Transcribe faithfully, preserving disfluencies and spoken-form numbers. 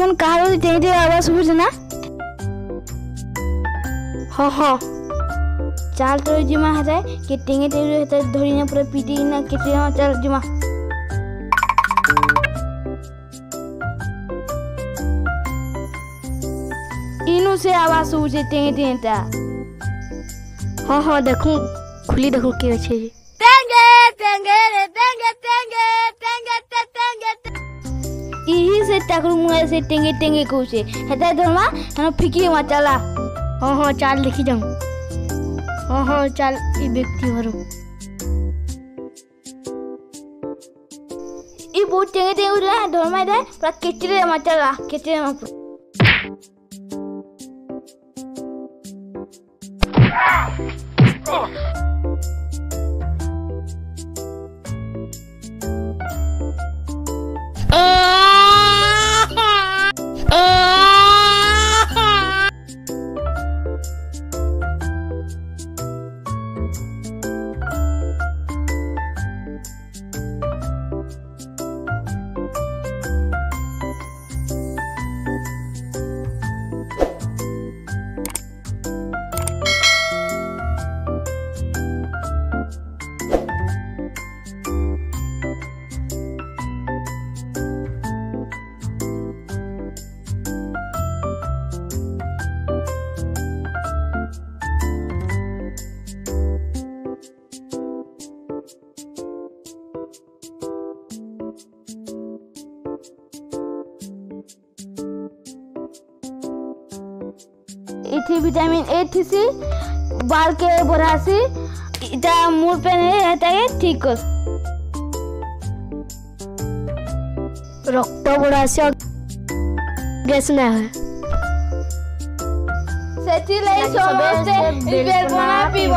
এমন কারো যেইটা আওয়াজ বুঝে না। হ হ चाल तो जिमा है कि टेंगे टेंगे है तो धोरी ने पूरा पीटी ना कितने ना चाल जिमा इनु से आवाज़ उसे टेंगे टेंगे ता हाँ हाँ देखूं खुली देखूं क्या अच्छे जी टेंगे टेंगे रे टेंगे टेंगे टेंगे ते टेंगे यही से ताकरू मुझे से टेंगे टेंगे कुछ है तो धर्मा हमें फिक्री मत चला हाँ हाँ चाल लिखी जाऊं हाँ हाँ चाल ये व्यक्ति हरो ये बहुत चंगे चंगे उड़ा है दोनों में दे पर किचड़े मचा ला किचड़े मच इथी विटामिन ए थी सी बाल के बरासी इटा मूड पे नहीं रहता है ठीक हो रक्त बरासी गैस ना है सच्ची लाइफ समझते इधर बना पी।